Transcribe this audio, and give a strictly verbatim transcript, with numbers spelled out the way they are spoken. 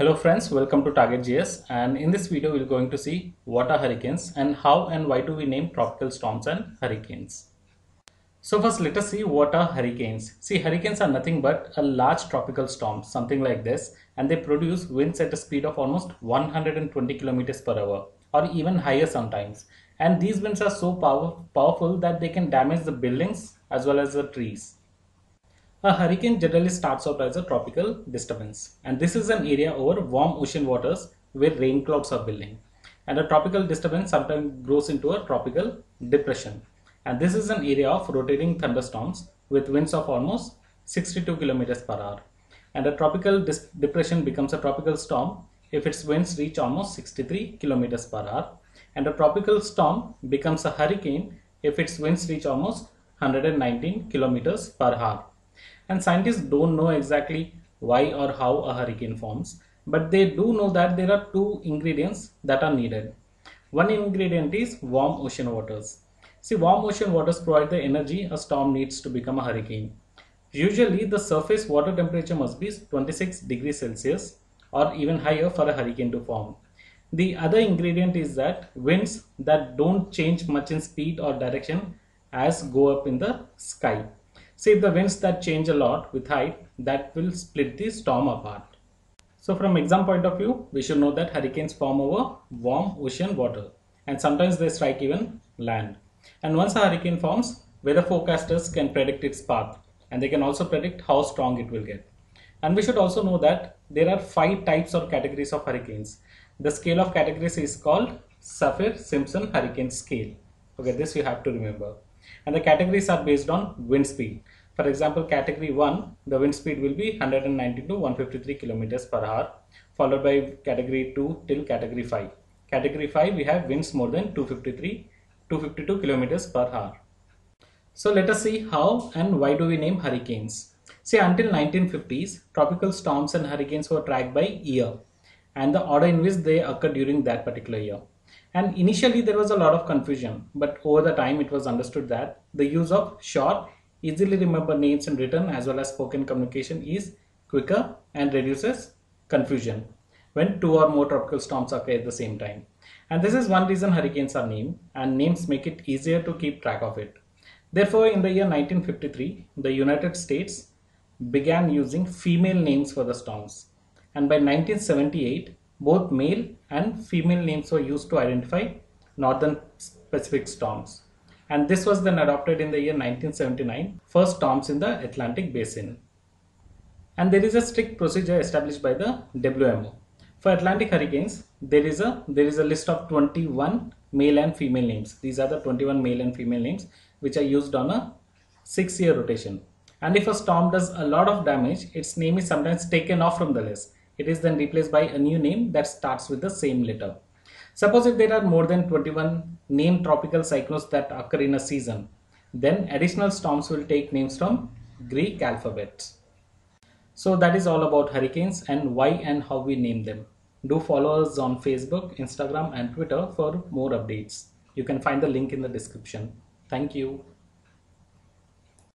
Hello friends, welcome to Target G S, and in this video we are going to see what are hurricanes and how and why do we name tropical storms and hurricanes. So first let us see what are hurricanes. See, hurricanes are nothing but a large tropical storm, something like this, and they produce winds at a speed of almost one hundred twenty kilometers per hour or even higher sometimes. And these winds are so power powerful that they can damage the buildings as well as the trees. A hurricane generally starts out as a tropical disturbance, and this is an area over warm ocean waters where rain clouds are building, and a tropical disturbance sometimes grows into a tropical depression, and this is an area of rotating thunderstorms with winds of almost sixty-two kilometers per hour, and a tropical depression becomes a tropical storm if its winds reach almost sixty-three kilometers per hour, and a tropical storm becomes a hurricane if its winds reach almost one hundred nineteen kilometers per hour. And scientists don't know exactly why or how a hurricane forms, but they do know that there are two ingredients that are needed. One ingredient is warm ocean waters. See, warm ocean waters provide the energy a storm needs to become a hurricane. Usually the surface water temperature must be twenty-six degrees Celsius or even higher for a hurricane to form. The other ingredient is that winds that don't change much in speed or direction as go up in the sky. See, if the winds that change a lot with height, that will split the storm apart. So from exam point of view, we should know that hurricanes form over warm ocean water, and sometimes they strike even land. And once a hurricane forms, weather forecasters can predict its path, and they can also predict how strong it will get. And we should also know that there are five types or categories of hurricanes. The scale of categories is called Saffir-Simpson hurricane scale. Okay, this you have to remember. And the categories are based on wind speed. For example, category one, the wind speed will be one hundred ninety to one hundred fifty-three kilometers per hour, followed by category two till category five. Category five, we have winds more than two hundred fifty-three to two hundred fifty-two kilometers per hour. So let us see how and why do we name hurricanes. See, until nineteen fifties, tropical storms and hurricanes were tracked by year and the order in which they occurred during that particular year. And initially there was a lot of confusion, but over the time it was understood that the use of short, easily remember names in written as well as spoken communication is quicker and reduces confusion when two or more tropical storms occur at the same time. And this is one reason hurricanes are named, and names make it easier to keep track of it. Therefore, in the year nineteen fifty-three, the United States began using female names for the storms, and by nineteen seventy-eight, both male and female names were used to identify northern Pacific storms, and this was then adopted in the year nineteen seventy-nine for storms in the Atlantic basin. And there is a strict procedure established by the W M O. For Atlantic hurricanes, there is a there is a list of twenty-one male and female names. These are the twenty-one male and female names which are used on a six-year rotation. And if a storm does a lot of damage, its name is sometimes taken off from the list. It is then replaced by a new name that starts with the same letter. Suppose if there are more than twenty-one named tropical cyclones that occur in a season, then additional storms will take names from Greek alphabets. So that is all about hurricanes and why and how we name them. Do follow us on Facebook, Instagram and Twitter for more updates. You can find the link in the description. Thank you.